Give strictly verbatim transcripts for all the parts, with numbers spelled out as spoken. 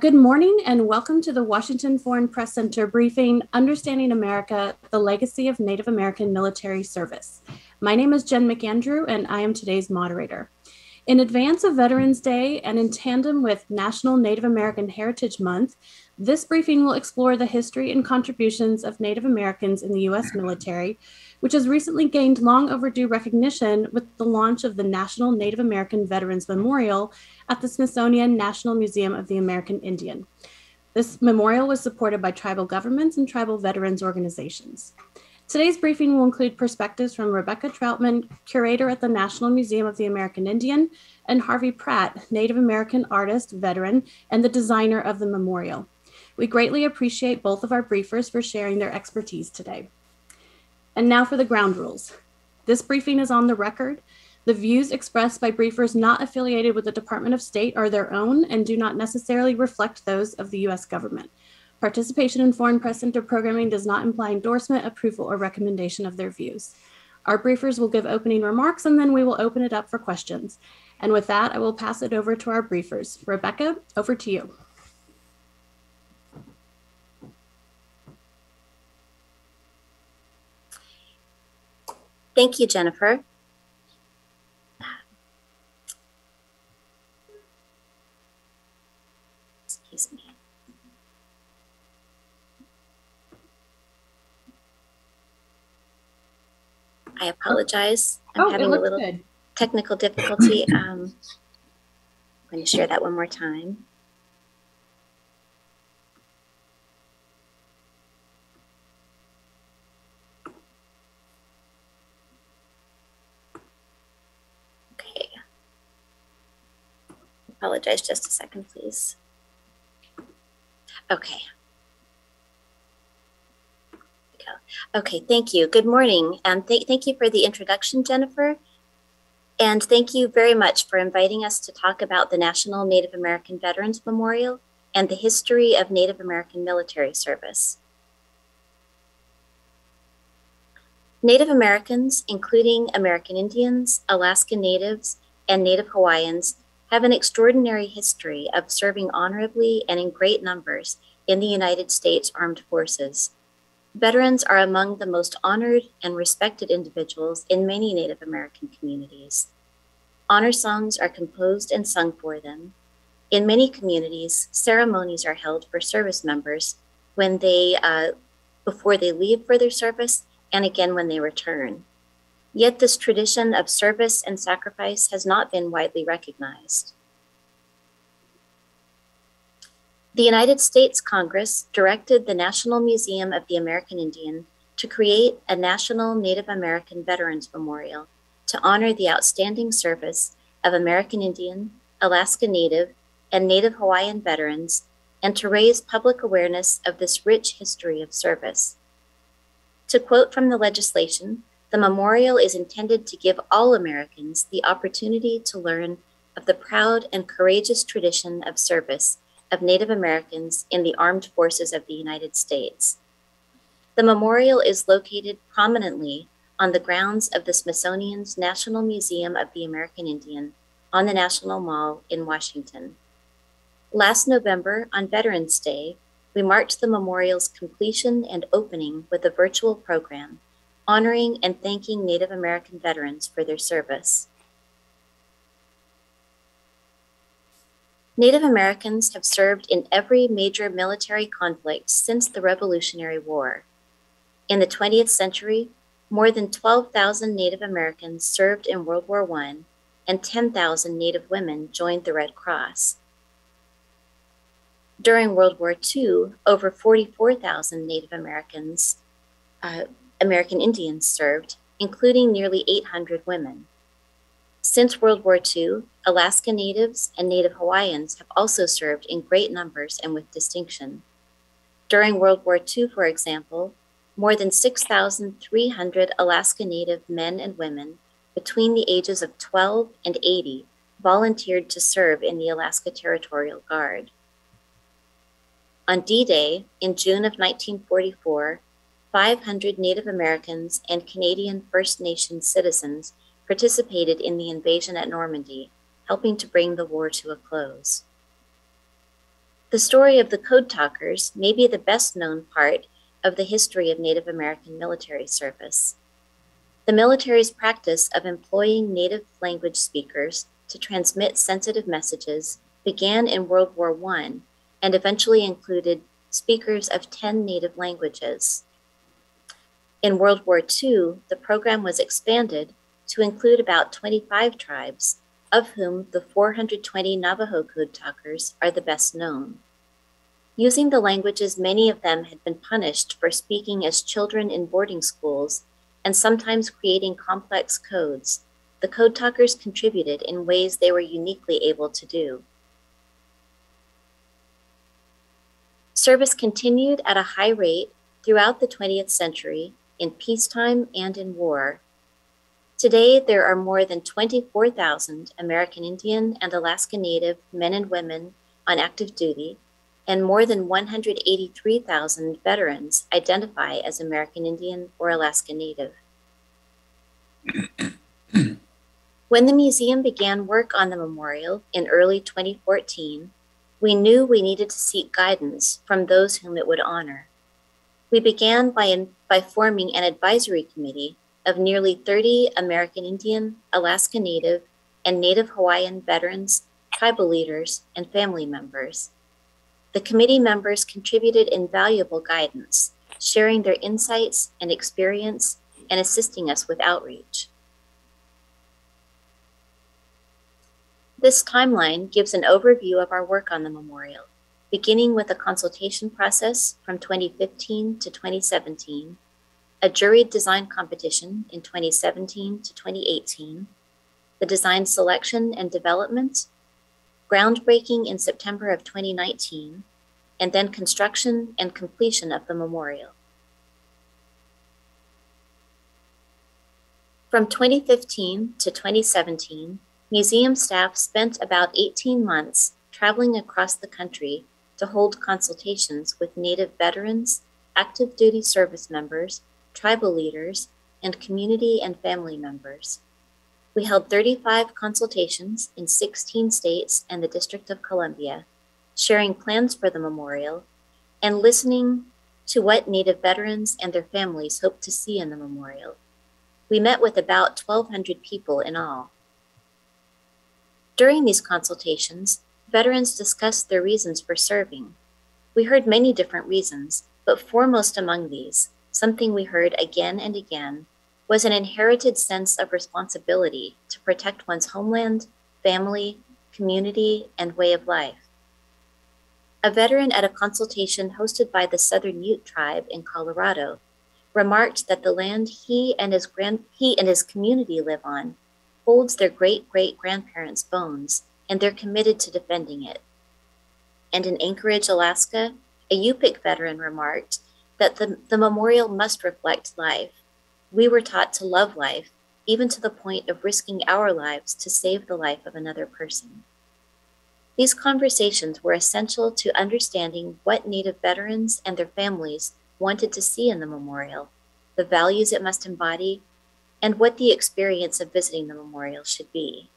Good morning and welcome to the Washington Foreign Press Center briefing, Understanding America, the Legacy of Native American Military Service. My name is Jen McAndrew and I am today's moderator. In advance of Veterans Day and in tandem with National Native American Heritage Month, this briefing will explore the history and contributions of Native Americans in the U S military, which has recently gained long overdue recognition with the launch of the National Native American Veterans Memorial at the Smithsonian National Museum of the American Indian. This memorial was supported by tribal governments and tribal veterans organizations. Today's briefing will include perspectives from Rebecca Trautmann, curator at the National Museum of the American Indian, and Harvey Pratt, Native American artist, veteran, and the designer of the memorial. We greatly appreciate both of our briefers for sharing their expertise today. And now for the ground rules. This briefing is on the record. The views expressed by briefers not affiliated with the Department of State are their own and do not necessarily reflect those of the U S government. Participation in Foreign Press Center programming does not imply endorsement, approval, or recommendation of their views. Our briefers will give opening remarks and then we will open it up for questions. And with that, I will pass it over to our briefers. Rebecca, over to you. Thank you, Jennifer. Excuse me. I apologize. I'm oh, having a little good. technical difficulty. Um, I'm going to share that one more time. Apologize, just a second, please. Okay. Okay, thank you. Good morning. And th thank you for the introduction, Jennifer. And thank you very much for inviting us to talk about the National Native American Veterans Memorial and the history of Native American military service. Native Americans, including American Indians, Alaska Natives, and Native Hawaiians, have an extraordinary history of serving honorably and in great numbers in the United States Armed Forces. Veterans are among the most honored and respected individuals in many Native American communities. Honor songs are composed and sung for them. In many communities, ceremonies are held for service members when they, uh, before they leave for their service and again when they return. Yet this tradition of service and sacrifice has not been widely recognized. The United States Congress directed the National Museum of the American Indian to create a National Native American Veterans Memorial to honor the outstanding service of American Indian, Alaska Native, and Native Hawaiian veterans, and to raise public awareness of this rich history of service. To quote from the legislation, the memorial is intended to give all Americans the opportunity to learn of the proud and courageous tradition of service of Native Americans in the Armed Forces of the United States. The memorial is located prominently on the grounds of the Smithsonian's National Museum of the American Indian on the National Mall in Washington. Last November, on Veterans Day, we marked the memorial's completion and opening with a virtual program honoring and thanking Native American veterans for their service. Native Americans have served in every major military conflict since the Revolutionary War. In the twentieth century, more than twelve thousand Native Americans served in World War One, and ten thousand Native women joined the Red Cross. During World War Two, over forty-four thousand Native Americans uh, American Indians served, including nearly eight hundred women. Since World War Two, Alaska Natives and Native Hawaiians have also served in great numbers and with distinction. During World War Two, for example, more than six thousand three hundred Alaska Native men and women between the ages of twelve and eighty volunteered to serve in the Alaska Territorial Guard. On D-Day, in June of nineteen forty-four, five hundred Native Americans and Canadian First Nations citizens participated in the invasion at Normandy, helping to bring the war to a close. The story of the Code Talkers may be the best known part of the history of Native American military service. The military's practice of employing native language speakers to transmit sensitive messages began in World War One and eventually included speakers of ten native languages. In World War Two, the program was expanded to include about twenty-five tribes, of whom the four hundred twenty Navajo Code Talkers are the best known. Using the languages, many of them had been punished for speaking as children in boarding schools and sometimes creating complex codes, the Code Talkers contributed in ways they were uniquely able to do. Service continued at a high rate throughout the twentieth century, in peacetime and in war. Today, there are more than twenty-four thousand American Indian and Alaska Native men and women on active duty, and more than one hundred eighty-three thousand veterans identify as American Indian or Alaska Native. When the museum began work on the memorial in early twenty fourteen, we knew we needed to seek guidance from those whom it would honor. We began by, in, by forming an advisory committee of nearly thirty American Indian, Alaska Native, and Native Hawaiian veterans, tribal leaders, and family members. The committee members contributed invaluable guidance, sharing their insights and experience and assisting us with outreach. This timeline gives an overview of our work on the memorial, beginning with a consultation process from twenty fifteen to twenty seventeen, a juried design competition in twenty seventeen to twenty eighteen, the design selection and development, groundbreaking in September of twenty nineteen, and then construction and completion of the memorial. From twenty fifteen to twenty seventeen, museum staff spent about eighteen months traveling across the country to hold consultations with Native veterans, active duty service members, tribal leaders, and community and family members. We held thirty-five consultations in sixteen states and the District of Columbia, sharing plans for the memorial and listening to what Native veterans and their families hoped to see in the memorial. We met with about twelve hundred people in all. During these consultations, veterans discussed their reasons for serving. We heard many different reasons, but foremost among these, something we heard again and again, was an inherited sense of responsibility to protect one's homeland, family, community, and way of life. A veteran at a consultation hosted by the Southern Ute tribe in Colorado remarked that the land he and his grand he and his community live on holds their great-great-grandparents' bones, and they're committed to defending it. And in Anchorage, Alaska, a Yupik veteran remarked that the, the memorial must reflect life. We were taught to love life, even to the point of risking our lives to save the life of another person. These conversations were essential to understanding what Native veterans and their families wanted to see in the memorial, the values it must embody, and what the experience of visiting the memorial should be.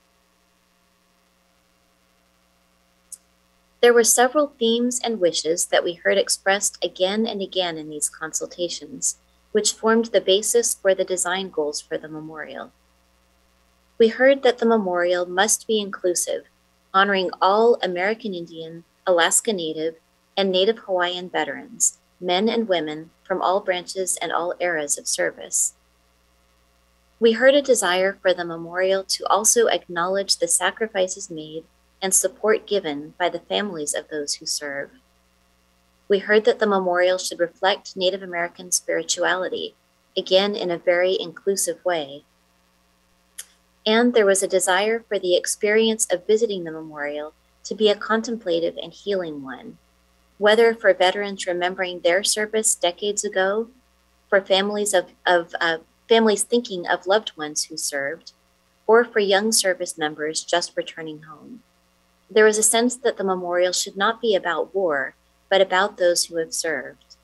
There were several themes and wishes that we heard expressed again and again in these consultations, which formed the basis for the design goals for the memorial. We heard that the memorial must be inclusive, honoring all American Indian, Alaska Native, and Native Hawaiian veterans, men and women from all branches and all eras of service. We heard a desire for the memorial to also acknowledge the sacrifices made and support given by the families of those who serve. We heard that the memorial should reflect Native American spirituality, again in a very inclusive way. And there was a desire for the experience of visiting the memorial to be a contemplative and healing one, whether for veterans remembering their service decades ago, for families of, of uh, families thinking of loved ones who served, or for young service members just returning home. There was a sense that the memorial should not be about war, but about those who have served.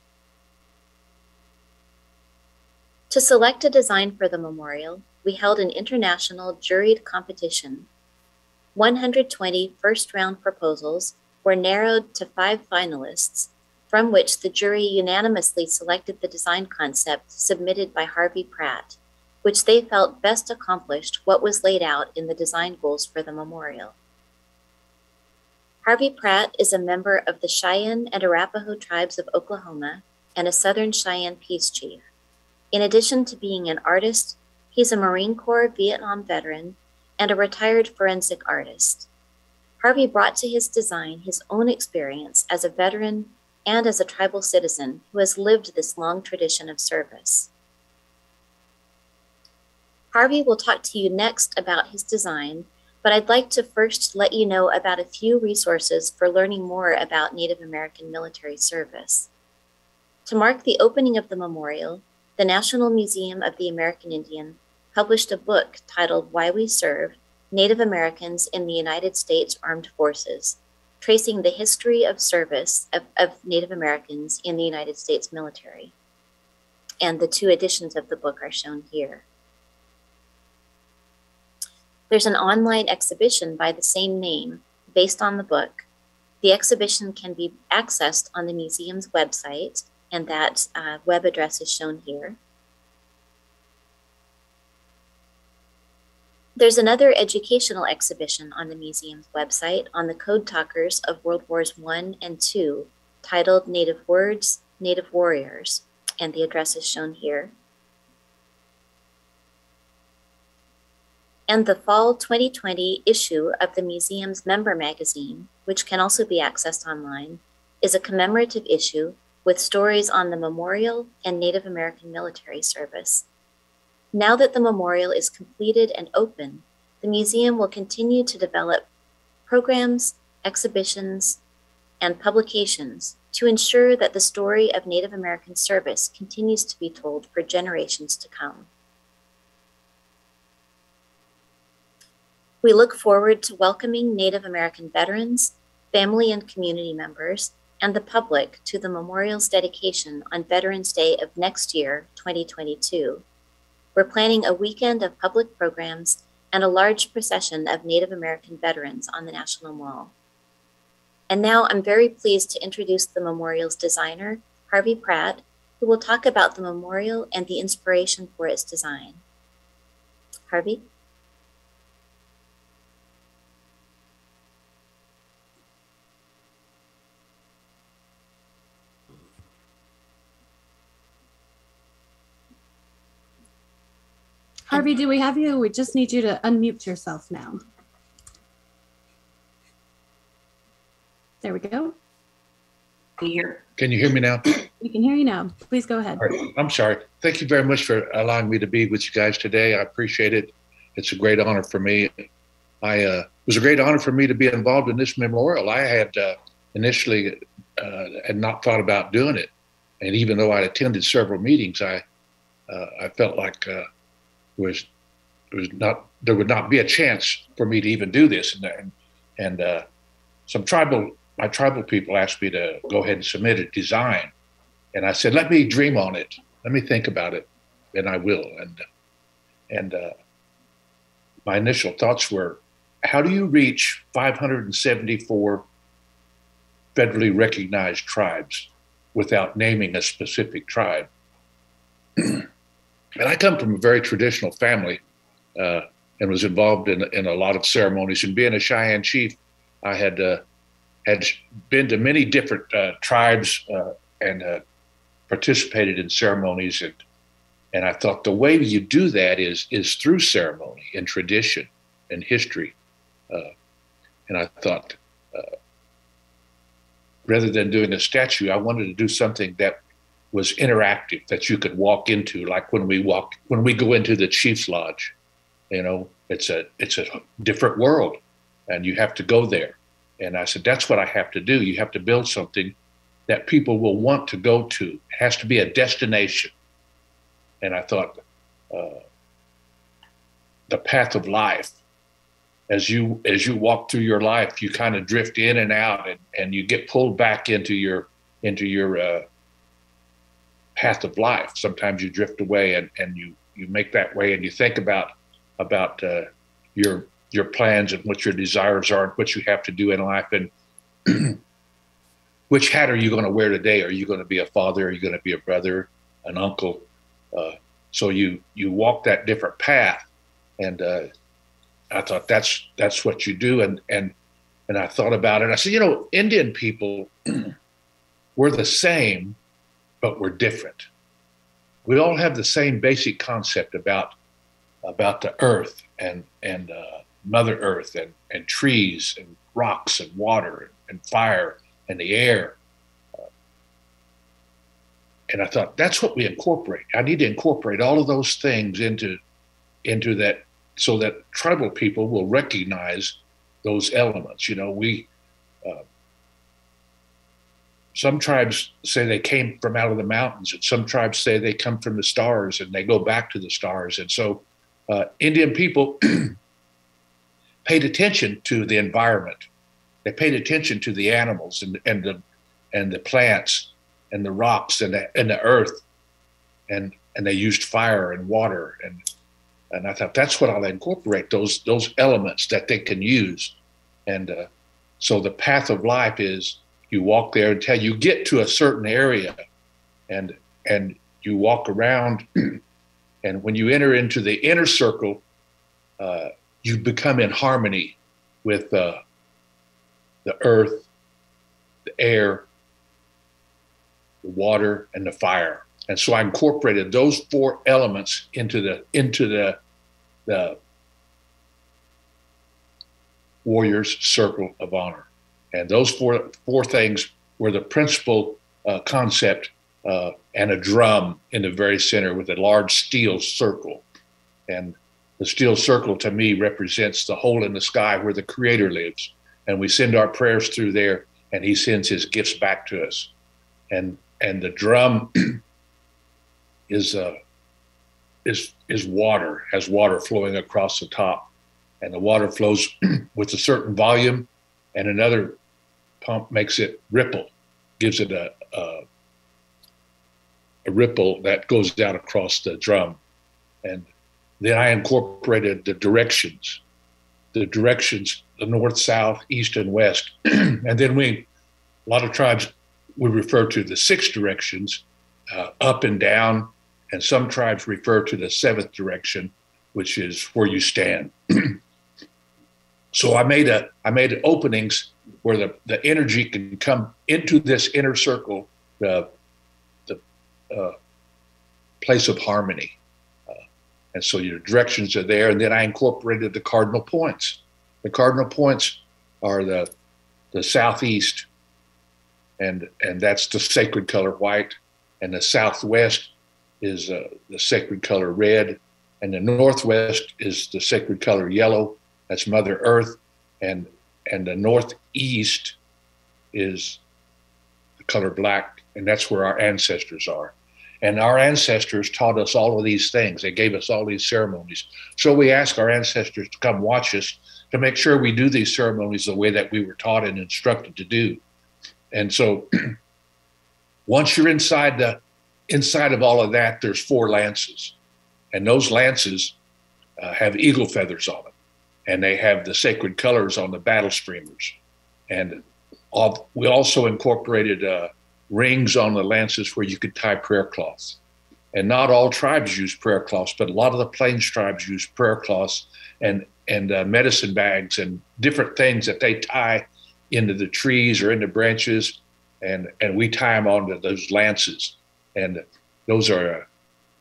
To select a design for the memorial, we held an international juried competition. one hundred twenty first round proposals were narrowed to five finalists, from which the jury unanimously selected the design concept submitted by Harvey Pratt, which they felt best accomplished what was laid out in the design goals for the memorial. Harvey Pratt is a member of the Cheyenne and Arapaho tribes of Oklahoma and a Southern Cheyenne peace chief. In addition to being an artist, he's a Marine Corps Vietnam veteran and a retired forensic artist. Harvey brought to his design his own experience as a veteran and as a tribal citizen who has lived this long tradition of service. Harvey will talk to you next about his design, but I'd like to first let you know about a few resources for learning more about Native American military service. To mark the opening of the memorial, the National Museum of the American Indian published a book titled Why We Serve, Native Americans in the United States Armed Forces, tracing the history of service of, of Native Americans in the United States military. And the two editions of the book are shown here. There's an online exhibition by the same name based on the book. The exhibition can be accessed on the museum's website, and that uh, web address is shown here. There's another educational exhibition on the museum's website on the code talkers of World Wars one and two, titled Native Words, Native Warriors, and the address is shown here. And the fall twenty twenty issue of the museum's member magazine, which can also be accessed online, is a commemorative issue with stories on the memorial and Native American military service. Now that the memorial is completed and open, the museum will continue to develop programs, exhibitions, and publications to ensure that the story of Native American service continues to be told for generations to come. We look forward to welcoming Native American veterans, family and community members, and the public to the memorial's dedication on Veterans Day of next year, twenty twenty-two. We're planning a weekend of public programs and a large procession of Native American veterans on the National Mall. And now I'm very pleased to introduce the memorial's designer, Harvey Pratt, who will talk about the memorial and the inspiration for its design. Harvey? Harvey, do we have you? We just need you to unmute yourself now. There we go. Can you hear? Can you hear me now? We can hear you now. Please go ahead. Right. I'm sorry. Thank you very much for allowing me to be with you guys today. I appreciate it. It's a great honor for me. I uh, it was a great honor for me to be involved in this memorial. I had uh, initially uh, had not thought about doing it, and even though I attended several meetings, I uh, I felt like. Uh, was was not there would not be a chance for me to even do this, and and uh, some tribal my tribal people asked me to go ahead and submit a design, and I said, let me dream on it, let me think about it, and I will. And and uh, my initial thoughts were, how do you reach five hundred seventy-four federally recognized tribes without naming a specific tribe? And I come from a very traditional family uh, and was involved in, in a lot of ceremonies. And being a Cheyenne chief, I had uh, had been to many different uh, tribes uh, and uh, participated in ceremonies. And, and I thought the way you do that is, is through ceremony and tradition and history. Uh, and I thought, uh, rather than doing a statue, I wanted to do something that was interactive, that you could walk into, like when we walk, when we go into the Chief's Lodge, you know, it's a it's a different world, and you have to go there. And I said, that's what I have to do. You have to build something that people will want to go to. It has to be a destination. And I thought, uh, the path of life, as you as you walk through your life, you kind of drift in and out, and, and you get pulled back into your into your uh, path of life. Sometimes you drift away, and, and you, you make that way, and you think about about uh, your your plans and what your desires are and what you have to do in life. And which hat are you going to wear today? Are you going to be a father? Are you going to be a brother, an uncle? Uh, so you you walk that different path, and uh, I thought that's that's what you do. And and and I thought about it. I said, you know, Indian people we're the same, but we're different. We all have the same basic concept about about the earth and and uh, Mother Earth and and trees and rocks and water and fire and the air. Uh, and I thought that's what we incorporate. I need to incorporate all of those things into into that, so that tribal people will recognize those elements. You know, we. Uh, Some tribes say they came from out of the mountains, and some tribes say they come from the stars and they go back to the stars. And so uh, Indian people paid attention to the environment. They paid attention to the animals and, and, the, and the plants and the rocks and the, and the earth. And, and they used fire and water. And, and I thought, that's what I'll incorporate, those, those elements that they can use. And uh, so the path of life is, you walk there until you get to a certain area, and and you walk around, and when you enter into the inner circle, uh, you become in harmony with uh, the earth, the air, the water, and the fire. And so I incorporated those four elements into the into the the warrior's circle of honor. And those four four things were the principal uh, concept, uh, and a drum in the very center with a large steel circle. And the steel circle to me represents the hole in the sky where the Creator lives. And we send our prayers through there, and He sends His gifts back to us. And and the drum is uh, is is water, has water flowing across the top, and the water flows with a certain volume, and another pump makes it ripple, gives it a, a, a ripple that goes down across the drum. And then I incorporated the directions, the directions, the north, south, east, and west. And then we, a lot of tribes, we refer to the six directions, uh, up and down. And some tribes refer to the seventh direction, which is where you stand. So I made a I made openings where the, the energy can come into this inner circle, the the uh, place of harmony, uh, and so your directions are there. And then I incorporated the cardinal points. The cardinal points are the the southeast, and and that's the sacred color white, and the southwest is uh, the sacred color red, and the northwest is the sacred color yellow. That's Mother Earth, and and the northeast is the color black, and that's where our ancestors are. And our ancestors taught us all of these things. They gave us all these ceremonies. So we ask our ancestors to come watch us to make sure we do these ceremonies the way that we were taught and instructed to do. And so once you're inside the inside of all of that, there's four lances, and those lances uh, have eagle feathers on them. And they have the sacred colors on the battle streamers. And all, we also incorporated uh, rings on the lances where you could tie prayer cloths. And not all tribes use prayer cloths, but a lot of the Plains tribes use prayer cloths and, and uh, medicine bags and different things that they tie into the trees or into branches. And, and we tie them onto those lances. And those are,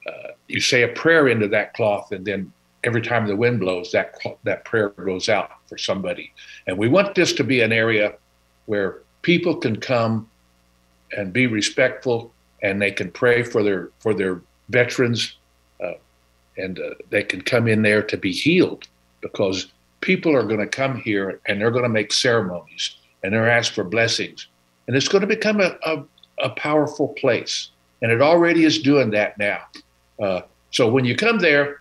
uh, you say a prayer into that cloth, and then every time the wind blows, that that prayer goes out for somebody. And we want this to be an area where people can come and be respectful, and they can pray for their for their veterans, uh, and uh, they can come in there to be healed, because people are going to come here and they're going to make ceremonies and they're asked for blessings, and it's going to become a, a, a powerful place. And it already is doing that now. Uh, so when you come there,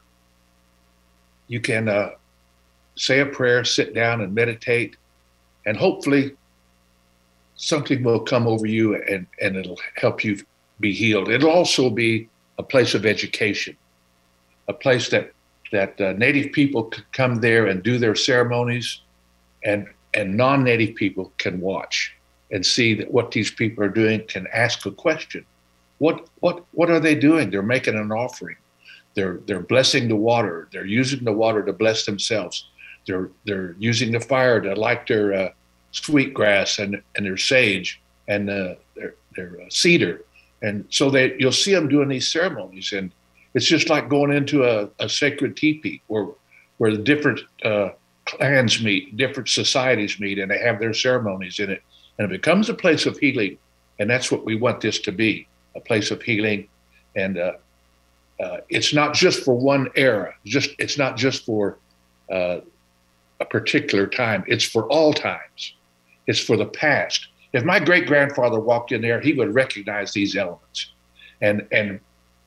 you can uh, say a prayer, sit down and meditate, and hopefully something will come over you, and, and it'll help you be healed. It'll also be a place of education, a place that, that uh, Native people can come there and do their ceremonies, and, and non-Native people can watch. and see that what these people are doing, can ask a question. What, what, what are they doing? They're making an offering. They're, they're blessing the water. They're using the water to bless themselves. They're, they're using the fire to light their uh, sweet grass and, and their sage and uh, their, their uh, cedar. And so they, you'll see them doing these ceremonies. And it's just like going into a, a sacred teepee where, where the different uh, clans meet, different societies meet, and they have their ceremonies in it. And it becomes a place of healing. And that's what we want this to be, a place of healing. And uh, uh, it's not just for one era. Just It's not just for uh, a particular time. It's for all times. It's for the past. If my great-grandfather walked in there, he would recognize these elements. And and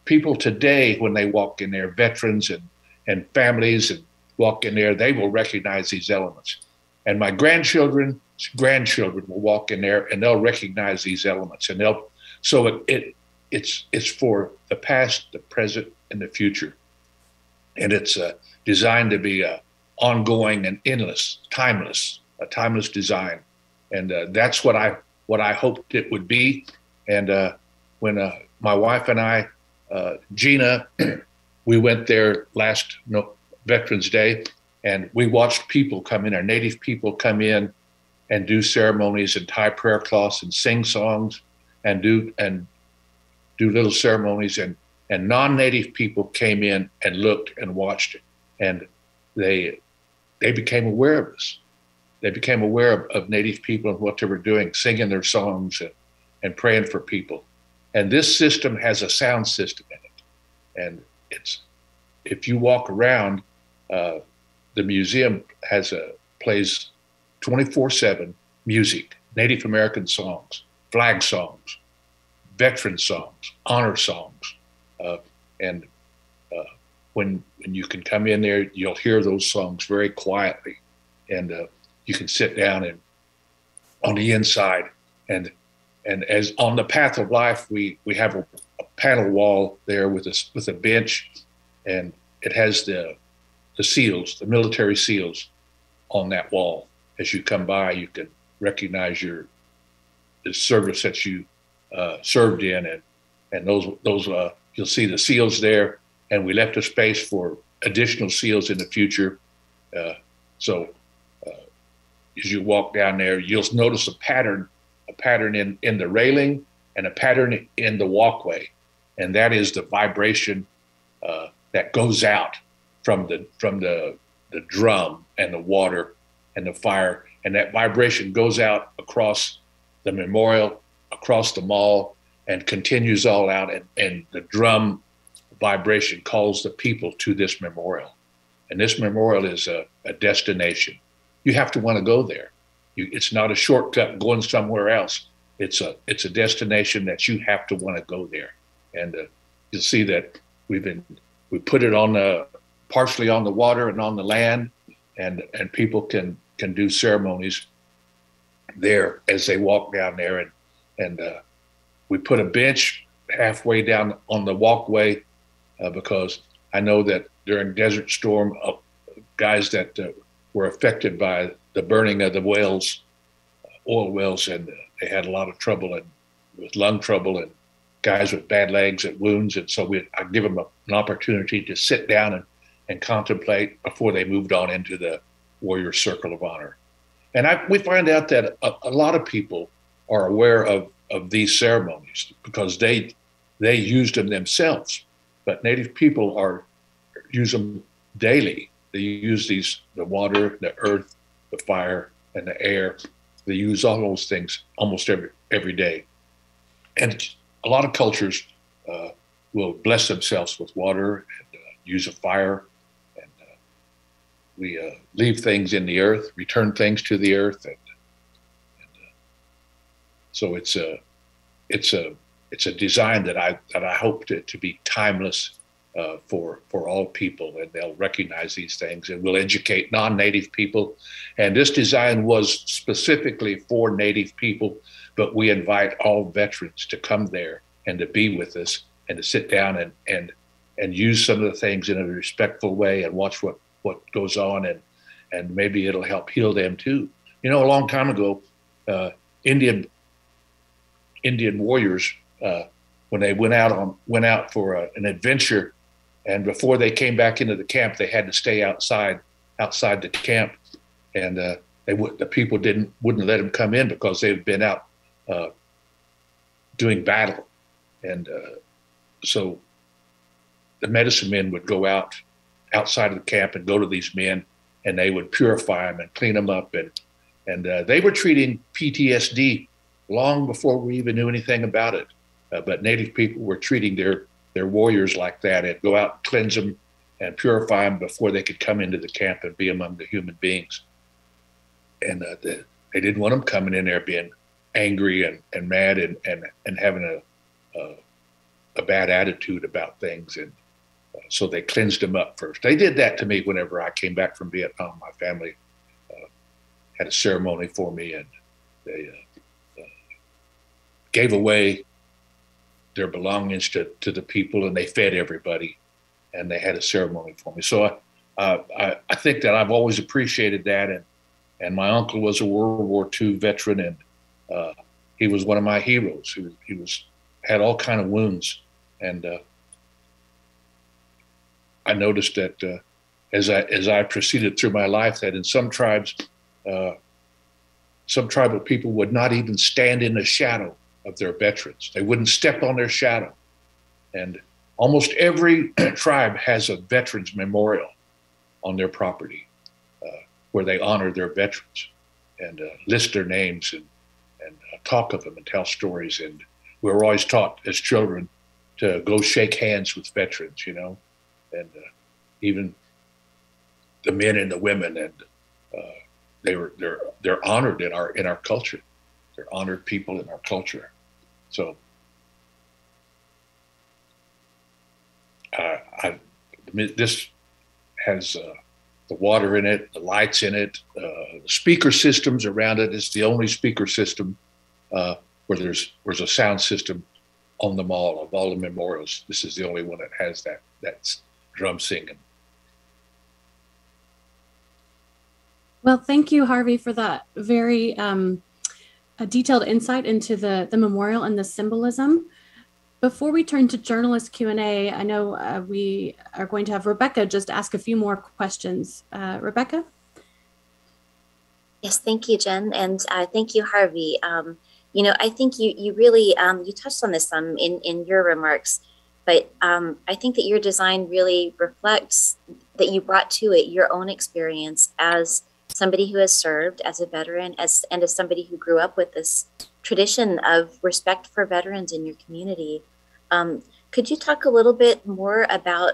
people today, when they walk in there, veterans and, and families and walk in there, they will recognize these elements. And my grandchildren, grandchildren will walk in there and they'll recognize these elements. And they'll, so it, it it's it's for the past, the present, and the future. And it's uh, designed to be uh, ongoing and endless, timeless, a timeless design. And uh, that's what I what I hoped it would be. And uh, when uh, my wife and I, uh, Gina, we went there last no, Veterans Day, and we watched people come in, our Native people come in, and do ceremonies and tie prayer cloths and sing songs, and do and do little ceremonies. And and non-Native people came in and looked and watched it, and they they became aware of this. They became aware of, of Native people and what they were doing, singing their songs and, and praying for people. And this system has a sound system in it. And it's if you walk around, uh, the museum has a plays twenty-four seven music, Native American songs, flag songs, veteran songs, honor songs. Uh, and uh, when, when you can come in there, you'll hear those songs very quietly. And uh, you can sit down and on the inside, and and as on the path of life, we we have a, a panel wall there with a with a bench, and it has the the seals, the military seals, on that wall. As you come by, you can recognize your the service that you uh, served in, and and those those uh, you'll see the seals there. And we left a space for additional seals in the future, uh, so. As you walk down there, you'll notice a pattern, a pattern in, in the railing and a pattern in the walkway. And that is the vibration uh, that goes out from the from the, the drum and the water and the fire. And that vibration goes out across the memorial, across the mall, and continues all out. And, and the drum vibration calls the people to this memorial. And this memorial is a, a destination. You have to want to go there. You, it's not a shortcut going somewhere else. It's a it's a destination that you have to want to go there. And uh, you'll see that we've been we put it on the partially on the water and on the land, and and people can can do ceremonies there as they walk down there. And and uh, we put a bench halfway down on the walkway uh, because I know that during Desert Storm, uh, guys that uh, were affected by the burning of the wells, oil wells, and they had a lot of trouble and with lung trouble and guys with bad legs and wounds. And so we, I give them a, an opportunity to sit down and, and contemplate before they moved on into the Warrior Circle of Honor. And I, we find out that a, a lot of people are aware of, of these ceremonies because they they used them themselves. But Native people are use them daily. They use these, the water, the earth, the fire, and the air. They use all those things almost every every day. And a lot of cultures uh, will bless themselves with water and uh, use a fire. And uh, we uh, leave things in the earth, return things to the earth. And, and uh, so it's a it's a it's a design that I that I hoped it to be timeless. Uh, for for all people, and they'll recognize these things, and we'll educate non-Native people. And this design was specifically for Native people, but we invite all veterans to come there and to be with us and to sit down and and and use some of the things in a respectful way and watch what what goes on, and and maybe it'll help heal them too. You know, a long time ago, uh, Indian Indian warriors uh, when they went out on went out for a, an adventure, and before they came back into the camp, they had to stay outside outside the camp, and uh, they would the people didn't wouldn't let them come in because they've been out uh, doing battle, and uh, so the medicine men would go out outside of the camp and go to these men, and they would purify them and clean them up, and and uh, they were treating P T S D long before we even knew anything about it. Uh, but Native people were treating their their warriors like that, and go out and cleanse them and purify them before they could come into the camp and be among the human beings. And uh, they, they didn't want them coming in there being angry and, and mad and, and, and having a, a a bad attitude about things, and so they cleansed them up first. They did that to me whenever I came back from Vietnam. My family uh, had a ceremony for me, and they uh, uh, gave away their belongings to, to the people, and they fed everybody, and they had a ceremony for me. So I uh, I, I think that I've always appreciated that, and and my uncle was a World War Two veteran, and uh, he was one of my heroes. He was, he was had all kind of wounds, and uh, I noticed that uh, as I as I proceeded through my life, that in some tribes, uh, some tribal people would not even stand in the shadow of their veterans. They wouldn't step on their shadow. And almost every tribe has a veterans memorial on their property uh, where they honor their veterans and uh, list their names and, and uh, talk of them and tell stories. And we were always taught as children to go shake hands with veterans, you know, and uh, even the men and the women, and uh, they were they're they're honored in our in our culture. They're honored people in our culture. So uh, I this has uh, the water in it, the lights in it, uh, the speaker systems around it. It's the only speaker system uh, where there's there's a sound system on them all, of all the memorials. This is the only one that has that that's. drum singing. Well, thank you, Harvey, for that very um, a detailed insight into the, the memorial and the symbolism. Before we turn to journalist Q and A, I know uh, we are going to have Rebecca just ask a few more questions. Uh, Rebecca? Yes, thank you, Jen, and uh, thank you, Harvey. Um, you know, I think you, you really, um, you touched on this some in, in your remarks. But um, I think that your design really reflects that you brought to it your own experience as somebody who has served, as a veteran, as and as somebody who grew up with this tradition of respect for veterans in your community. Um, could you talk a little bit more about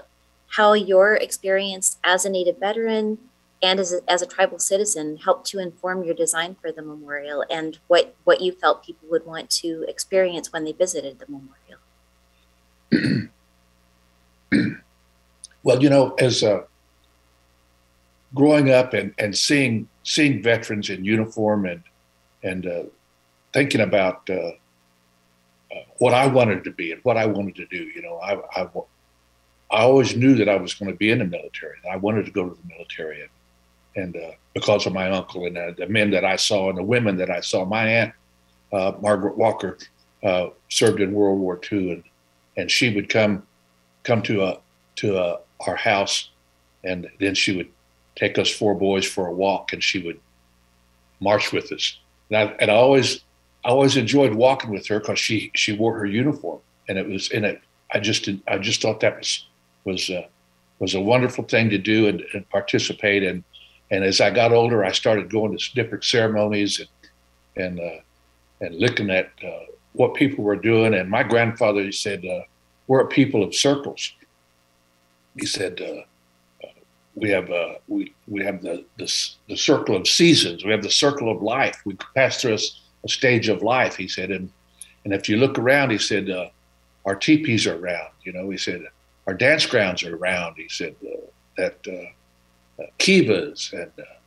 how your experience as a Native veteran and as a, as a tribal citizen helped to inform your design for the memorial, and what, what you felt people would want to experience when they visited the memorial? Well, you know, as uh, growing up and, and seeing seeing veterans in uniform and and uh, thinking about uh, uh, what I wanted to be and what I wanted to do, you know, I I, I always knew that I was going to be in the military. I wanted to go to the military, and, and uh, because of my uncle and uh, the men that I saw and the women that I saw. My aunt uh, Margaret Walker uh, served in World War Two, and. And she would come, come to a, to a, our house, and then she would take us four boys for a walk, and she would march with us. And I, and I always, I always enjoyed walking with her because she she wore her uniform, and it was in it. I just I just thought that was was uh, was a wonderful thing to do and, and participate in. And as I got older, I started going to different ceremonies and and uh, and looking at. Uh, what people were doing. And my grandfather, he said, uh, we're a people of circles. He said, uh, uh, we have uh, we we have the, the the circle of seasons. We have the circle of life. We pass through a, a stage of life, he said. And and if you look around, he said, uh, our teepees are round. You know, he said, our dance grounds are round. He said uh, that uh, uh, kivas and uh,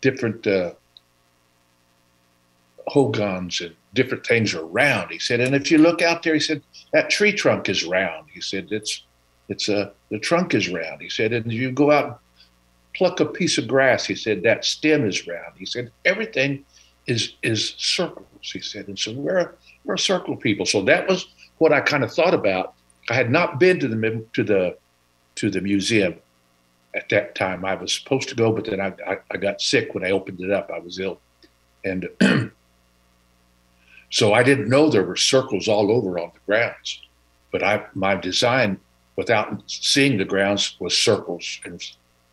different uh, hogans and different things are round, he said. And if you look out there, he said, that tree trunk is round. He said, it's, it's a, the trunk is round. He said, and you go out and pluck a piece of grass. He said, that stem is round. He said, everything is is circles, he said. And so we're we're circle people. So that was what I kind of thought about. I had not been to the to the to the museum at that time. I was supposed to go, but then I I, I got sick when I opened it up. I was ill, and so I didn't know there were circles all over on the grounds. But I my design, without seeing the grounds, was circles, and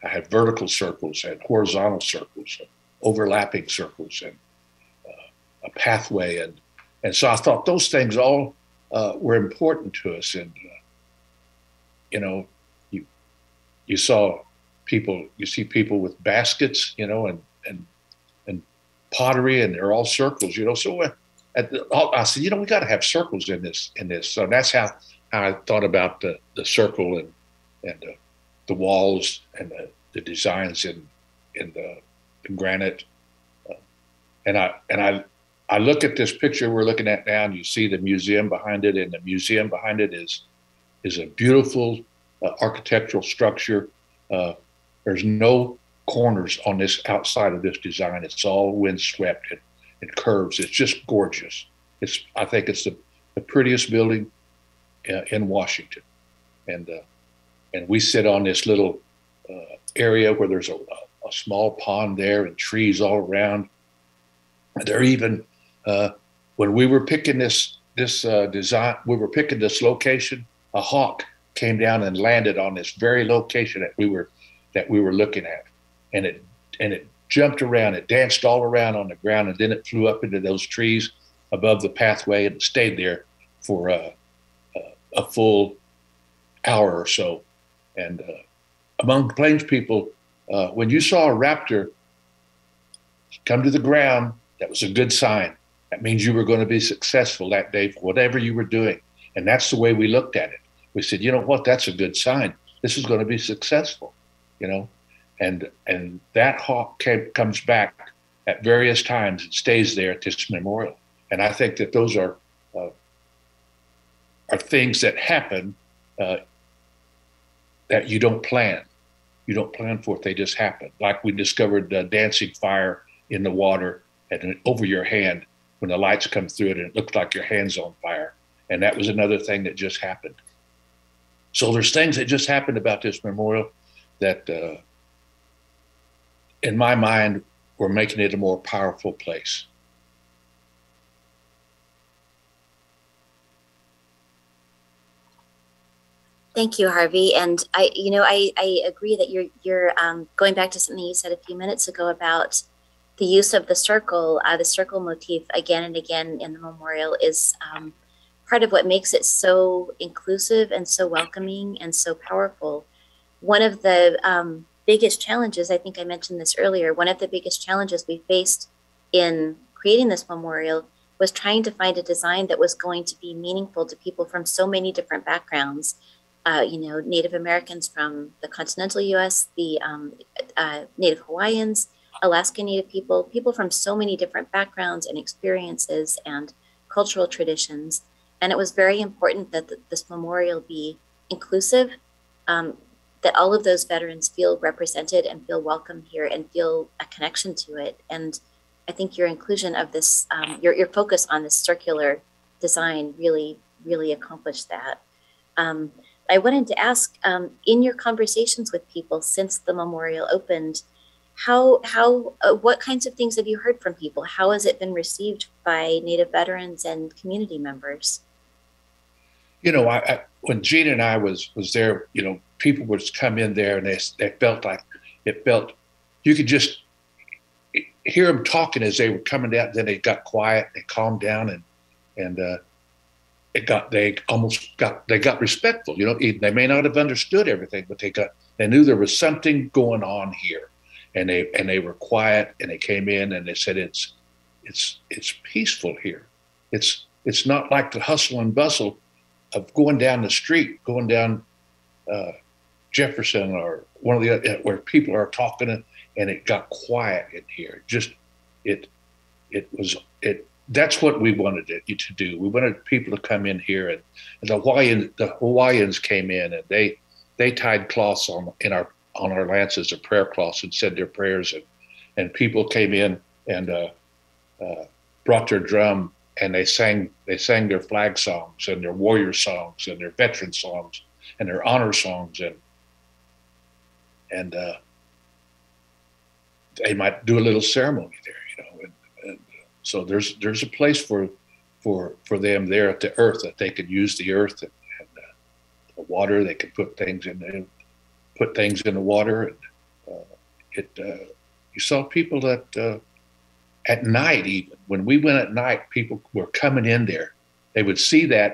I had vertical circles and horizontal circles, and overlapping circles, and uh, a pathway, and and so I thought those things all uh, were important to us. And uh, you know, you you saw people, you see people with baskets, you know, and and and pottery, and they're all circles, you know. So uh, at the, I said, you know, we got to have circles in this in this. So that's how. how I thought about the, the circle and and uh, the walls and the, the designs in in the in granite, uh, and I and I I look at this picture we're looking at now, and you see the museum behind it, and the museum behind it is is a beautiful uh, architectural structure. Uh, there's no corners on this outside of this design. It's all windswept and, and curves. It's just gorgeous. It's I think it's the, the prettiest building in Washington, and uh, and we sit on this little uh, area where there's a, a small pond there and trees all around. There even uh, when we were picking this this uh, design, we were picking this location. A hawk came down and landed on this very location that we were that we were looking at, and it and it jumped around, it danced all around on the ground, and then it flew up into those trees above the pathway and stayed there for. Uh, a full hour or so. And uh, among Plains people, uh, when you saw a raptor come to the ground, that was a good sign. That means you were going to be successful that day for whatever you were doing. And that's the way we looked at it. We said, you know what, that's a good sign. This is going to be successful, you know? And and that hawk came, comes back at various times and stays there at this memorial. And I think that those are uh, are things that happen uh, that you don't plan. You don't plan for it, they just happen. Like we discovered the dancing fire in the water and over your hand when the lights come through it and it looked like your hand's on fire. And that was another thing that just happened. So there's things that just happened about this memorial that uh, in my mind, were making it a more powerful place. Thank you, Harvey. And I, you know, I, I agree that you're, you're um, going back to something you said a few minutes ago about the use of the circle, uh, the circle motif again and again in the memorial is um, part of what makes it so inclusive and so welcoming and so powerful. One of the um, biggest challenges, I think I mentioned this earlier, one of the biggest challenges we faced in creating this memorial was trying to find a design that was going to be meaningful to people from so many different backgrounds. Uh, you know, Native Americans from the continental U S, the um, uh, Native Hawaiians, Alaska Native people, people from so many different backgrounds and experiences and cultural traditions. And it was very important that th this memorial be inclusive, um, that all of those veterans feel represented and feel welcome here and feel a connection to it. And I think your inclusion of this, um, your, your focus on this circular design really, really accomplished that. Um, I wanted to ask, um, in your conversations with people since the memorial opened, how, how, uh, what kinds of things have you heard from people? How has it been received by Native veterans and community members? You know, I, I, when Gina and I was was there, you know, people would come in there and they they felt like it felt you could just hear them talking as they were coming out. Then they got quiet, they calmed down, and and. Uh, It got they almost got they got respectful. You know, they may not have understood everything, but they got they knew there was something going on here, and they and they were quiet and they came in and they said it's it's it's peaceful here. It's it's not like the hustle and bustle of going down the street, going down uh, Jefferson or one of the other, where people are talking and, and it got quiet in here. Just it it was it. That's what we wanted it to do. We wanted people to come in here, and, and the Hawaiian, the Hawaiians came in, and they they tied cloths on in our on our lances, or prayer cloths, and said their prayers, and and people came in and uh, uh, brought their drum and they sang they sang their flag songs and their warrior songs and their veteran songs and their honor songs, and and uh, they might do a little ceremony there, you know. And, and so there's there's a place for for for them there at the earth, that they could use the earth and, and uh, the water. They could put things in and put things in the water. And uh, it uh, you saw people that. Uh, At night, even when we went at night, people were coming in there. They would see that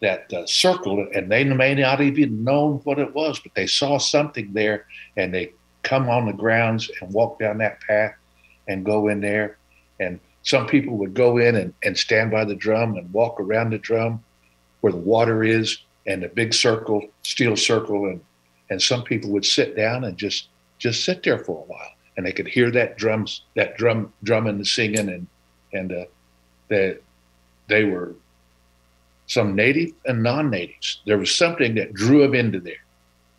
that uh, circle, and they may not even know what it was, but they saw something there, and they come on the grounds and walk down that path and go in there. And some people would go in and, and stand by the drum and walk around the drum where the water is and the big circle, steel circle, and and some people would sit down and just just sit there for a while. And they could hear that drums, that drum, drumming and singing, and and uh, they, they were some native and non-natives. There was something that drew them into there,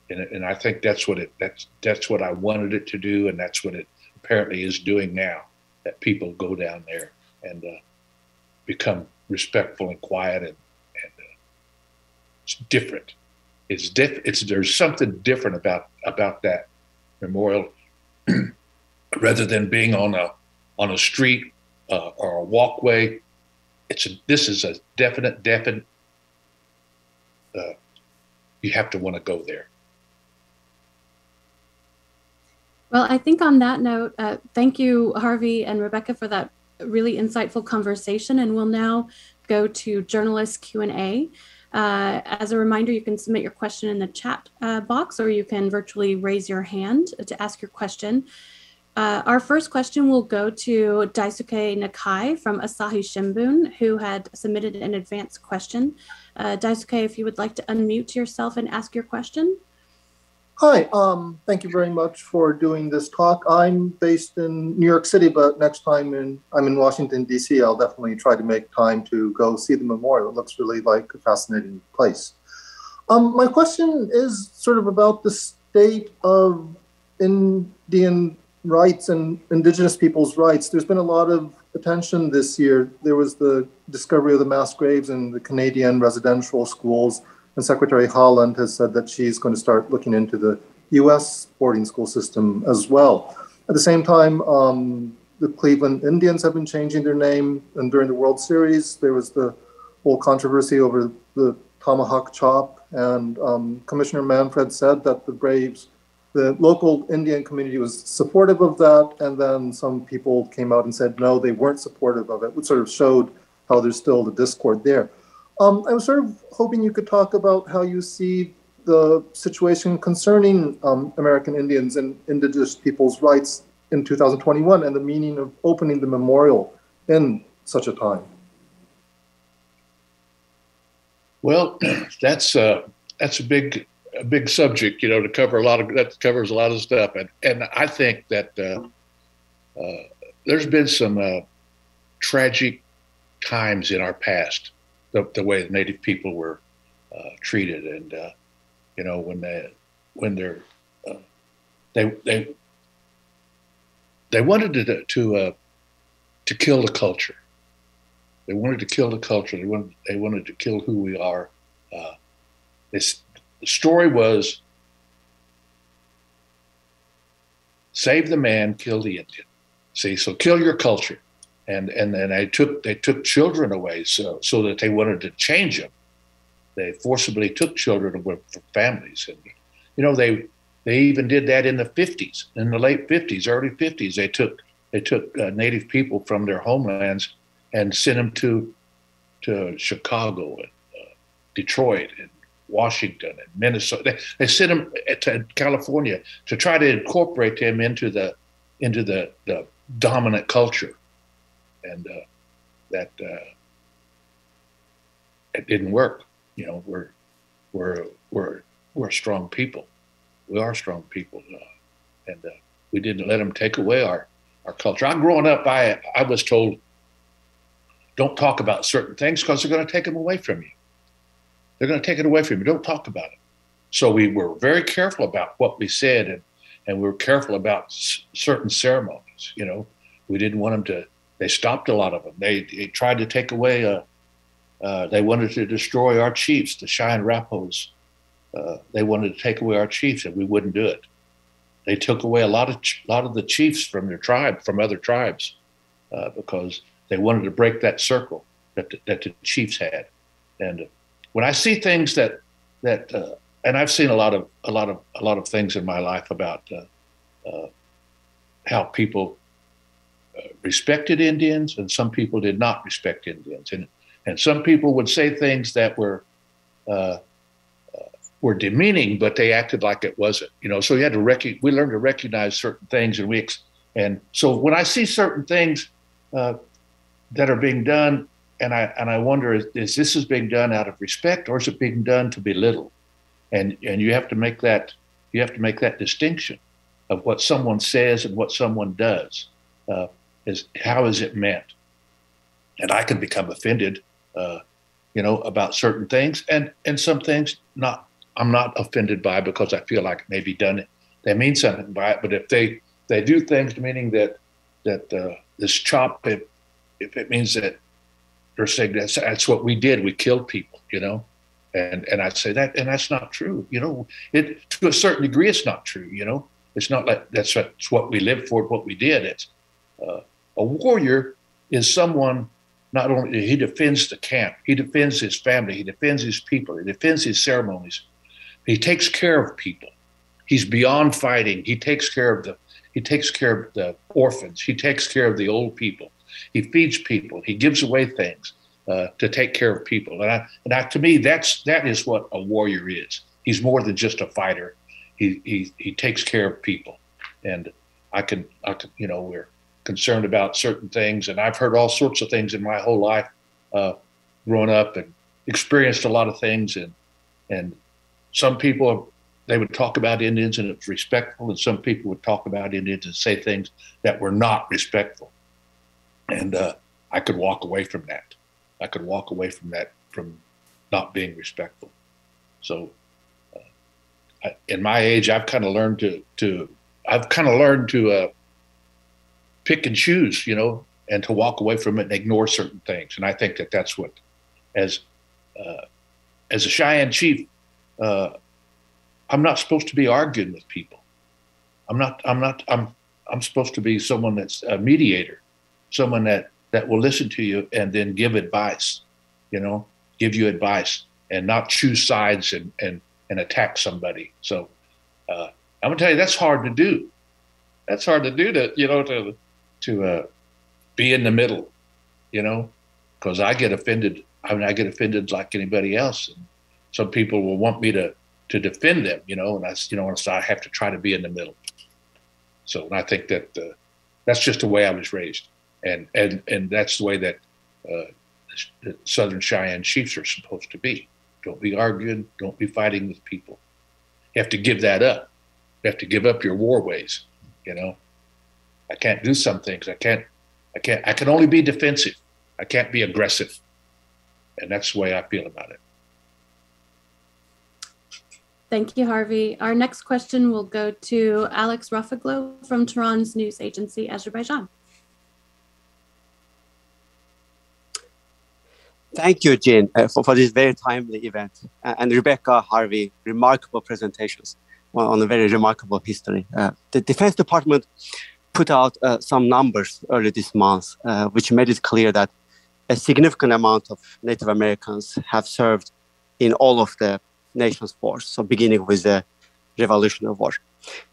and and I think that's what it that's that's what I wanted it to do, and that's what it apparently is doing now. That people go down there and uh, become respectful and quiet, and and uh, it's different. It's diff. It's there's something different about about that memorial. Rather than being on a on a street uh, or a walkway, it's a, this is a definite, definite. Uh, you have to want to go there. Well, I think on that note, uh, thank you, Harvey and Rebecca, for that really insightful conversation. And we'll now go to journalist Q and A. Uh, as a reminder, you can submit your question in the chat uh, box, or you can virtually raise your hand to ask your question. Uh, our first question will go to Daisuke Nakai from Asahi Shimbun, who had submitted an advance question. Uh, Daisuke, if you would like to unmute yourself and ask your question. Hi, um, thank you very much for doing this talk. I'm based in New York City, but next time in, I'm in Washington, D C, I'll definitely try to make time to go see the memorial. It looks really like a fascinating place. Um, my question is sort of about the state of Indian rights and indigenous people's rights. There's been a lot of attention this year. There was the discovery of the mass graves in the Canadian residential schools. And Secretary Holland has said that she's going to start looking into the U S boarding school system as well. At the same time, um, the Cleveland Indians have been changing their name. And during the World Series, there was the whole controversy over the tomahawk chop. And um, Commissioner Manfred said that the Braves, the local Indian community, was supportive of that. And then some people came out and said, no, they weren't supportive of it, which sort of showed how there's still the discord there. Um, I was sort of hoping you could talk about how you see the situation concerning um, American Indians and indigenous people's rights in two thousand twenty-one and the meaning of opening the memorial in such a time. Well, that's uh, that's a big a big subject, you know, to cover a lot of that covers a lot of stuff, and and I think that uh, uh, there's been some uh, tragic times in our past. The, the way the Native people were uh, treated, and uh, you know, when they when they're uh, they they they wanted to to uh, to kill the culture. They wanted to kill the culture. They wanted they wanted to kill who we are. Uh, this the story was: save the man, kill the Indian. See, so kill your culture. And and then they took they took children away so so that they wanted to change them. They forcibly took children away from families, and you know they they even did that in the fifties, in the late fifties, early fifties. They took they took uh, Native people from their homelands and sent them to to Chicago and uh, Detroit and Washington and Minnesota. They, they sent them to California to try to incorporate them into the into the, the dominant culture. And uh, that uh, it didn't work. You know, we're we're we're we're strong people. We are strong people, uh, and uh, we didn't let them take away our our culture. I'm growing up. I I was told, don't talk about certain things because they're going to take them away from you. They're going to take it away from you. Don't talk about it. So we were very careful about what we said, and and we were careful about s certain ceremonies. You know, we didn't want them to. They stopped a lot of them. They, they tried to take away, a, uh, they wanted to destroy our chiefs, the Cheyenne and Arapahos. Uh, they wanted to take away our chiefs, and we wouldn't do it. They took away a lot of a lot of the chiefs from their tribe, from other tribes, uh, because they wanted to break that circle that the, that the chiefs had. And when I see things that that, uh, and I've seen a lot of a lot of a lot of things in my life about uh, uh, how people uh, respected Indians, and some people did not respect Indians, and and some people would say things that were. Uh, were demeaning, but they acted like it wasn't, you know, so we had to rec- we learned to recognize certain things, and we, ex- and so when I see certain things uh, that are being done, and I, and I wonder, is, is this is being done out of respect, or is it being done to belittle? And, and you have to make that, you have to make that distinction of what someone says and what someone does, uh, is how is it meant? And I can become offended, uh, you know, about certain things, and, and some things not, I'm not offended by, because I feel like it may be done. They mean something by it, but if they, they do things meaning that that uh, this chop, if, if it means that they're saying that's, that's what we did, we killed people, you know, and and I say that, and that's not true, you know. It to a certain degree, it's not true, you know. It's not like that's what, it's what we lived for, what we did. It's uh, a warrior is someone. Not only he defends the camp, he defends his family, he defends his people, he defends his ceremonies. He takes care of people. He's beyond fighting. He takes care of the he takes care of the orphans. He takes care of the old people. He feeds people. He gives away things uh, to take care of people. And I, and I, to me, that's that is what a warrior is. He's more than just a fighter. He he he takes care of people. And I can I can you know we're concerned about certain things, and I've heard all sorts of things in my whole life, uh, growing up, and experienced a lot of things, and and. Some people, they would talk about Indians and it was respectful, and some people would talk about Indians and say things that were not respectful. And uh, I could walk away from that. I could walk away from that, from not being respectful. So uh, I, in my age, I've kind of learned to, to I've kind of learned to uh, pick and choose, you know, and to walk away from it and ignore certain things. And I think that that's what, as, uh, as a Cheyenne chief, Uh, I'm not supposed to be arguing with people. I'm not, I'm not, I'm, I'm supposed to be someone that's a mediator, someone that, that will listen to you and then give advice, you know, give you advice and not choose sides and, and, and attack somebody. So, uh, I'm gonna tell you, that's hard to do. That's hard to do to, you know, to, to, uh, be in the middle, you know, cause I get offended. I mean, I get offended like anybody else. And, some people will want me to, to defend them, you know, and I, you know, and so I have to try to be in the middle. So, and I think that uh, that's just the way I was raised, and and and that's the way that uh, the Southern Cheyenne chiefs are supposed to be. Don't be arguing, don't be fighting with people. You have to give that up. You have to give up your war ways, you know. I can't do some things. I can't. I can't. I can only be defensive. I can't be aggressive, and that's the way I feel about it. Thank you, Harvey. Our next question will go to Alex Rafaglu from Tehran's news agency, Azerbaijan. Thank you, Jen, uh, for, for this very timely event. Uh, and Rebecca, Harvey, remarkable presentations on, on a very remarkable history. Uh, the Defense Department put out uh, some numbers early this month, uh, which made it clear that a significant amount of Native Americans have served in all of the nation's wars, so beginning with the Revolutionary War.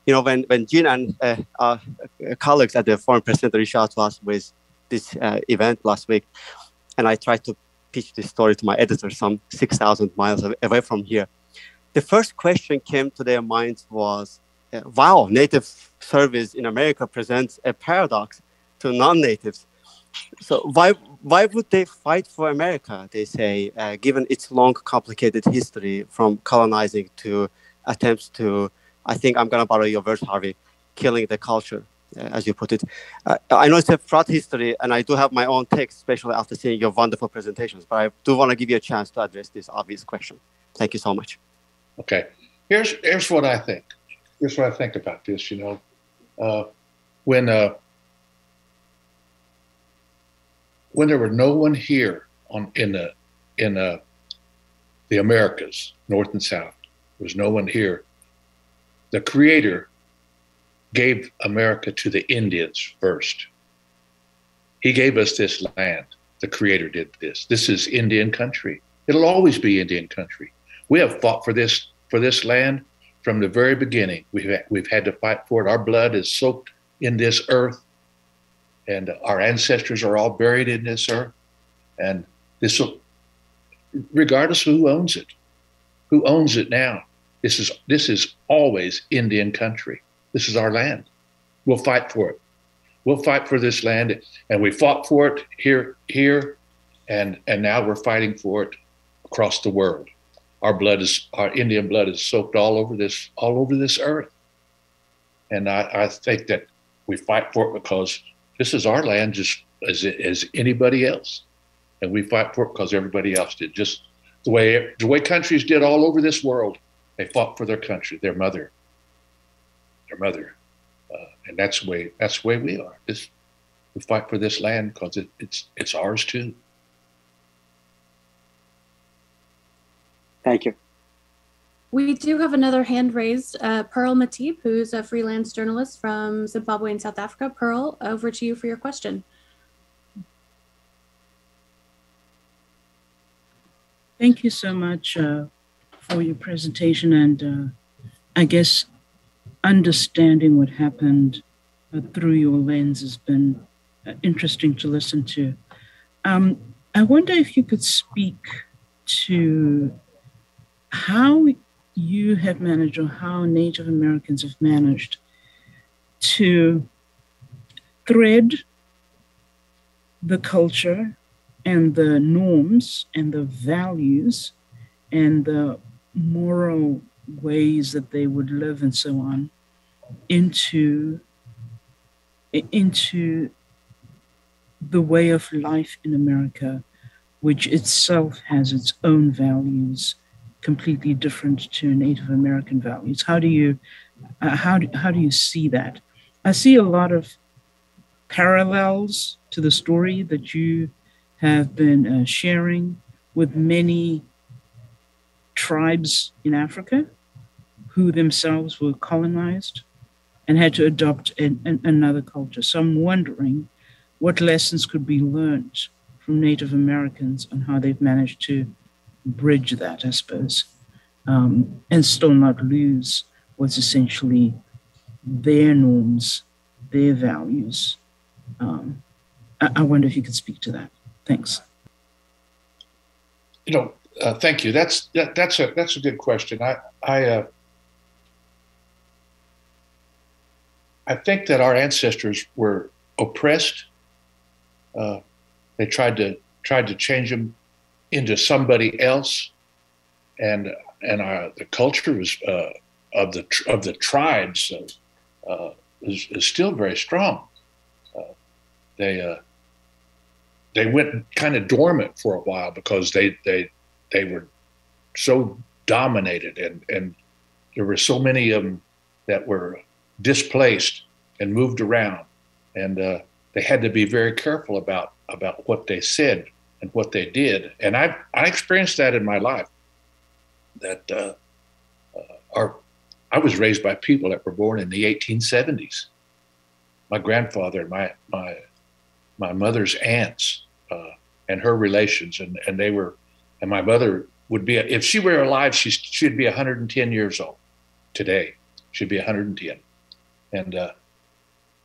You know, when, when Gina and uh, our colleagues at the Foreign Press Center reached out to us with this uh, event last week, and I tried to pitch this story to my editor some six thousand miles away from here, the first question came to their minds was, uh, wow, Native service in America presents a paradox to non-Natives. So why why would they fight for America, they say, uh, given its long, complicated history from colonizing to attempts to, I think I'm going to borrow your verse, Harvey, killing the culture, uh, as you put it. Uh, I know it's a fraught history, and I do have my own takes, especially after seeing your wonderful presentations, but I do want to give you a chance to address this obvious question. Thank you so much. Okay. Here's, here's what I think. Here's what I think about this, you know. Uh, when... Uh, when there was no one here on in the in the, the Americas, North and South, there was no one here. The Creator gave America to the Indians first. He gave us this land. The Creator did this. This is Indian country. It'll always be Indian country. We have fought for this for this land from the very beginning. We've had, we've had to fight for it. Our blood is soaked in this earth, and our ancestors are all buried in this earth. And this, regardless of who owns it, who owns it now, this is this is always Indian country. This is our land. We'll fight for it. We'll fight for this land, and we fought for it here, here, and and now we're fighting for it across the world. Our blood is, our Indian blood is soaked all over this, all over this earth. And I, I think that we fight for it because this is our land, just as as anybody else, and we fight for it because everybody else did. Just the way the way countries did all over this world, they fought for their country, their mother, their mother. Uh, and that's the way, that's the way we are. This, we fight for this land because it, it's it's ours too. Thank you. We do have another hand raised. Uh, Pearl Matip, who's a freelance journalist from Zimbabwe and South Africa. Pearl, over to you for your question. Thank you so much uh, for your presentation, and uh, I guess understanding what happened uh, through your lens has been uh, interesting to listen to. Um, I wonder if you could speak to how you have managed, or how Native Americans have managed, to thread the culture and the norms and the values and the moral ways that they would live and so on into into the way of life in America, which itself has its own values completely different to Native American values. How do you uh, how do, how do you see that? I see a lot of parallels to the story that you have been uh, sharing with many tribes in Africa who themselves were colonized and had to adopt an, an, another culture. So I'm wondering what lessons could be learned from Native Americans on how they've managed to bridge that, I suppose, um, and still not lose what's essentially their norms, their values. Um, I, I wonder if you could speak to that. Thanks. You know, Uh, thank you. That's that, that's a that's a good question. I I uh, I think that our ancestors were oppressed. Uh, they tried to tried to change them into somebody else, and and our, the culture was uh, of the of the tribes uh, uh, is, is still very strong. Uh, they uh, they went kind of dormant for a while because they they. They were so dominated, and, and there were so many of them that were displaced and moved around, and uh, they had to be very careful about about what they said and what they did. And I I experienced that in my life. That uh, uh, our I was raised by people that were born in the eighteen seventies. My grandfather, my my my mother's aunts, uh, and her relations, and and they were. And my mother would be, if she were alive, she's, she'd be one hundred ten years old today. She'd be one hundred ten. And uh,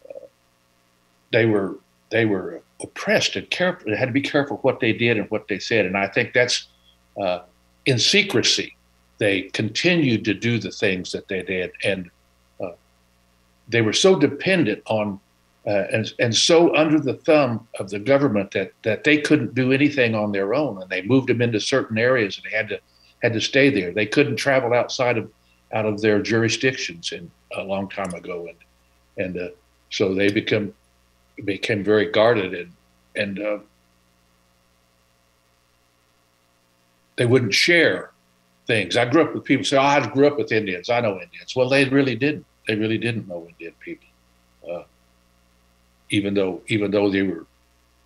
uh, they were they were oppressed and careful. They had to be careful what they did and what they said. And I think that's uh, in secrecy. They continued to do the things that they did, and uh, they were so dependent on Uh, and, and so under the thumb of the government that, that they couldn't do anything on their own, and they moved them into certain areas, and they had to had to stay there. They couldn't travel outside of out of their jurisdictions in a long time ago, and and uh, so they become became very guarded, and and uh, they wouldn't share things. I grew up with people who say, "Oh, I grew up with Indians. I know Indians." Well, they really didn't. They really didn't know Indian people. Uh, Even though, even though they were,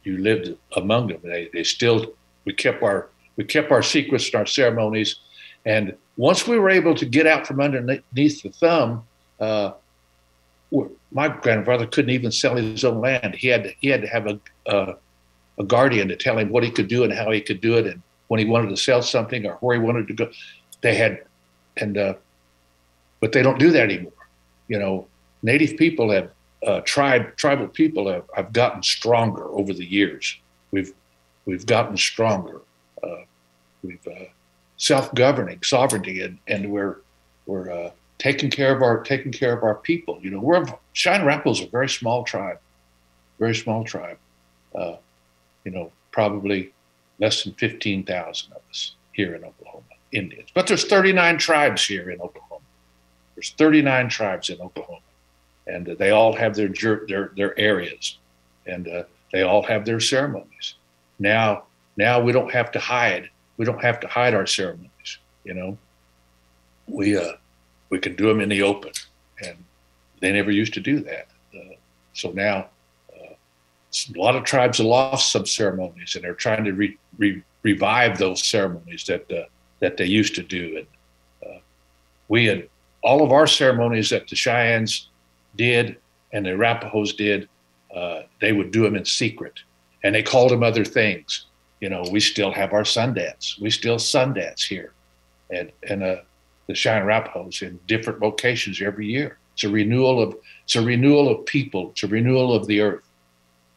you lived among them. They, they still, we kept our, we kept our secrets and our ceremonies. And once we were able to get out from underneath the thumb, uh, my grandfather couldn't even sell his own land. He had, he had to have a, uh, a guardian to tell him what he could do and how he could do it. And when he wanted to sell something or where he wanted to go, they had, and, uh, but they don't do that anymore. You know, Native people have, uh, tribe, tribal people have, have gotten stronger over the years. We've, we've gotten stronger. Uh, we've, uh, self-governing, sovereignty, and, and we're, we're, uh, taking care of our, taking care of our people. You know, we're, Cheyenne and Arapaho is a very small tribe, very small tribe. Uh, you know, probably less than fifteen thousand of us here in Oklahoma, Indians. But there's thirty-nine tribes here in Oklahoma. There's thirty-nine tribes in Oklahoma, and uh, they all have their, their, their areas, and uh, they all have their ceremonies. Now, now we don't have to hide. We don't have to hide our ceremonies. You know, we, uh, we can do them in the open, and they never used to do that. Uh, so now uh, a lot of tribes have lost some ceremonies, and they're trying to re re revive those ceremonies that, uh, that they used to do. And uh, we had, all of our ceremonies that the Cheyennes did and the Arapahos did, uh, they would do them in secret, and they called them other things. You know, we still have our Sundance. We still Sundance here, and and uh, the Cheyenne and Arapahos in different locations every year. It's a renewal of it's a renewal of people. It's a renewal of the earth,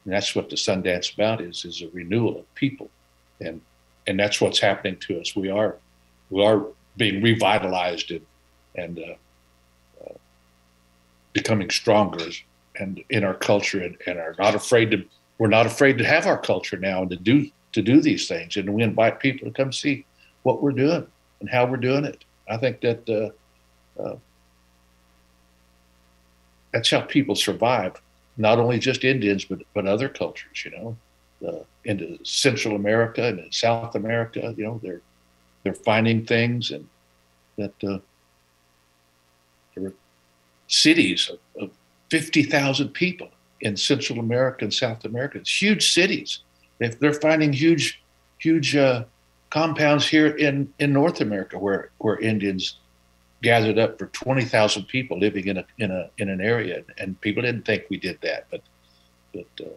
and that's what the Sundance about is is a renewal of people, and and that's what's happening to us. We are we are being revitalized and. and uh, uh, becoming stronger and in our culture, and, and are not afraid to, we're not afraid to have our culture now and to do, to do these things. And we invite people to come see what we're doing and how we're doing it. I think that uh, uh, that's how people survive, not only just Indians, but, but other cultures, you know, uh, into Central America and in South America. You know, they're, they're finding things, and that, uh, there were cities of, of fifty thousand people in Central America and South America. It's huge cities. They've, they're finding huge, huge uh, compounds here in, in North America where, where Indians gathered up for twenty thousand people living in a in a in an area, and people didn't think we did that, but but uh,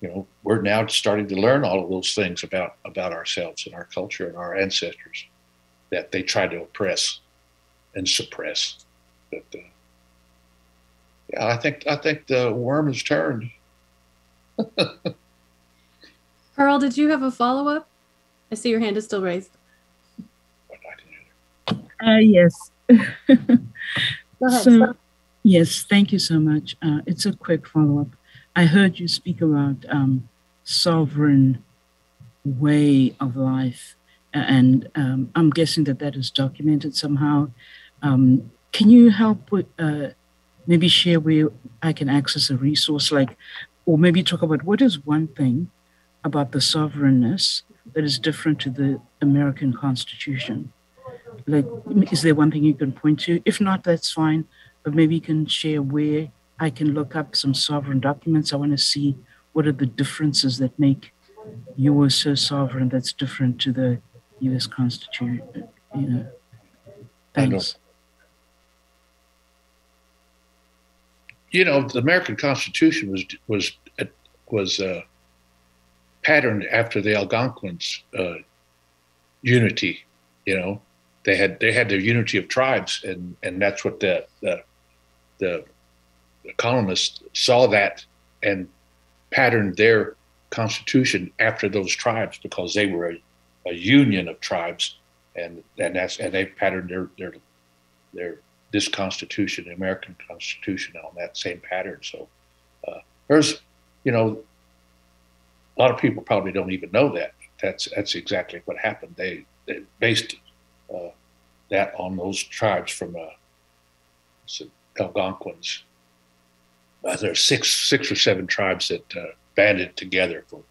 you know, we're now starting to learn all of those things about about ourselves and our culture and our ancestors that they tried to oppress and suppress. But, uh, yeah, I think I think the worm has turned. Pearl, did you have a follow-up? I see your hand is still raised. Uh, yes. So, yes, thank you so much. Uh, it's a quick follow-up. I heard you speak about um, sovereign way of life, and um, I'm guessing that that is documented somehow. Um, Can you help with, uh, maybe share where I can access a resource, like, or maybe talk about what is one thing about the sovereignness that is different to the American Constitution? Like, is there one thing you can point to? If not, that's fine, but maybe you can share where I can look up some sovereign documents. I want to see what are the differences that make yours so sovereign that's different to the U S Constitution, you know? Thanks. You know, the American Constitution was was was uh, patterned after the Algonquins' uh, unity. You know, they had they had their unity of tribes, and and that's what the the, the colonists saw that and patterned their constitution after those tribes, because they were a, a union of tribes, and and that's and they patterned their their their. This Constitution, the American Constitution, on that same pattern. So uh, there's, you know, a lot of people probably don't even know that. That's that's exactly what happened. They, they based uh, that on those tribes from uh, Algonquins. Uh, there are six six or seven tribes that uh, banded together for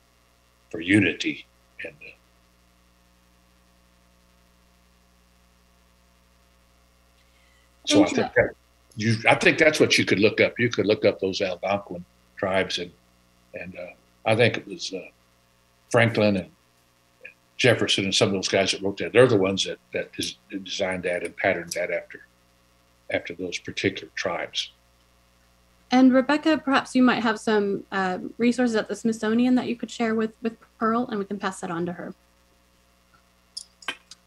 for unity, and. Uh, So I think, that you, I think that's what you could look up. You could look up those Algonquin tribes and and uh, I think it was uh, Franklin and Jefferson and some of those guys that wrote that. They're the ones that, that is, designed that and patterned that after, after those particular tribes. And Rebecca, perhaps you might have some uh, resources at the Smithsonian that you could share with, with Pearl, and we can pass that on to her.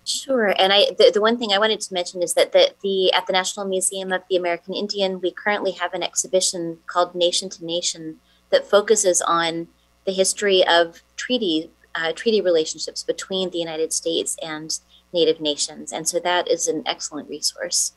Sure, and I, the, the one thing I wanted to mention is that the, the at the National Museum of the American Indian, we currently have an exhibition called Nation to Nation that focuses on the history of treaty, uh, treaty relationships between the United States and Native nations. And so that is an excellent resource.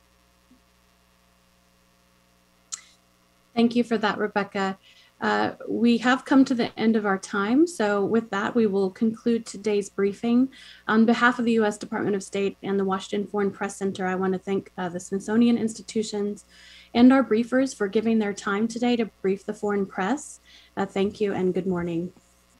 Thank you for that, Rebecca. Uh, we have come to the end of our time. So with that, we will conclude today's briefing. On behalf of the U S Department of State and the Washington Foreign Press Center, I want to thank uh, the Smithsonian institutions and our briefers for giving their time today to brief the foreign press. Uh, thank you and good morning.